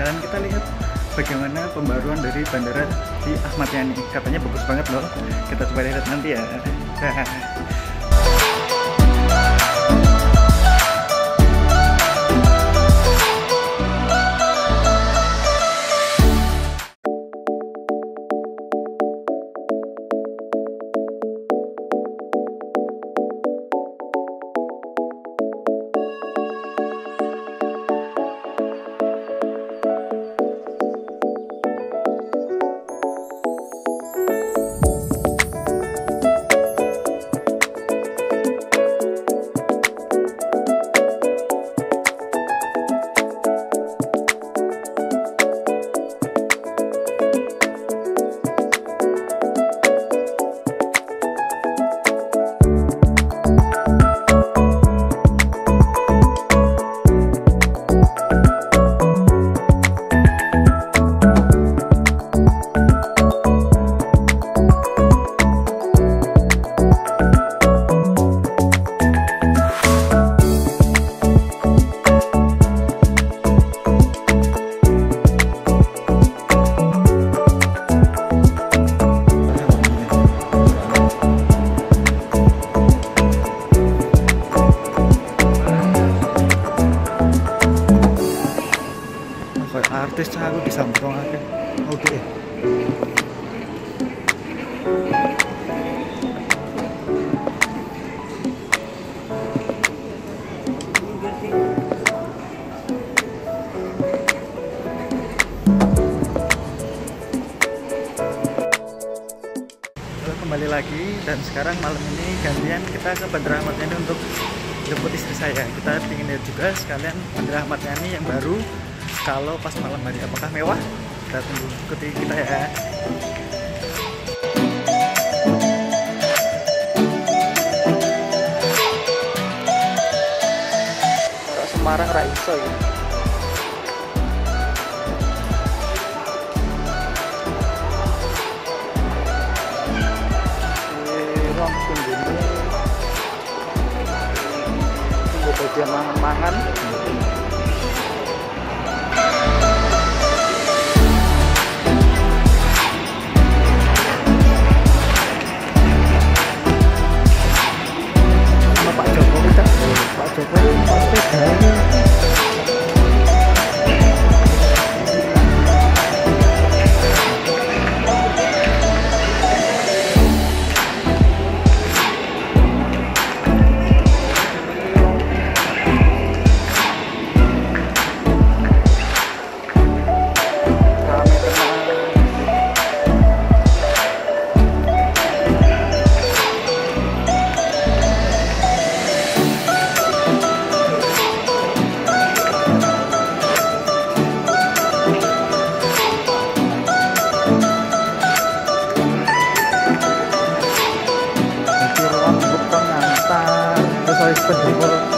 sekarang kita lihat bagaimana pembaruan dari bandara di Ahmad Yani. Katanya bagus banget loh, kita coba lihat nanti ya. Artis aku bisa merongake. Oke. Kembali lagi, dan sekarang malam ini gantian kita ke Bandara Ahmad Yani untuk jemput istri saya. Kita ingin lihat juga sekalian Bandara Ahmad Yani yang baru. Kalau pas malam hari apakah mewah? Kita tunggu, ikuti kita ya. Kalau Semarang ra iso ya. Rong kunjune. Tunggu bagian mangan-mangan. Terus harus